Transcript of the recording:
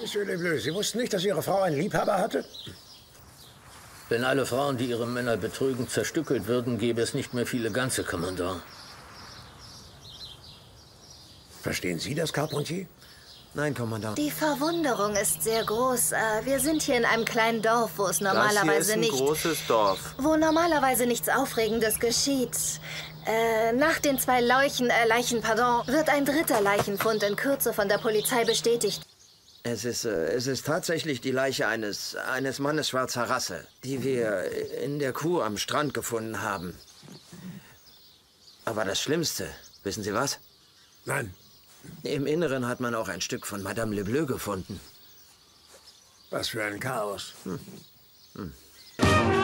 Monsieur Le Bleu, Sie wussten nicht, dass Ihre Frau einen Liebhaber hatte? Wenn alle Frauen, die ihre Männer betrügen, zerstückelt würden, gäbe es nicht mehr viele ganze, Kommandant. Verstehen Sie das, Carpentier? Nein, Kommandant. Die Verwunderung ist sehr groß. Wir sind hier in einem kleinen Dorf, wo es normalerweise nicht... Das hier ist ein großes Dorf. Wo normalerweise nichts Aufregendes geschieht. Nach den zwei Leichen, wird ein dritter Leichenfund in Kürze von der Polizei bestätigt. Es ist tatsächlich die Leiche eines Mannes schwarzer Rasse, die wir in der Kuh am Strand gefunden haben. Aber das Schlimmste, wissen Sie was? Nein. Im Inneren hat man auch ein Stück von Madame Le Bleu gefunden. Was für ein Chaos. Hm.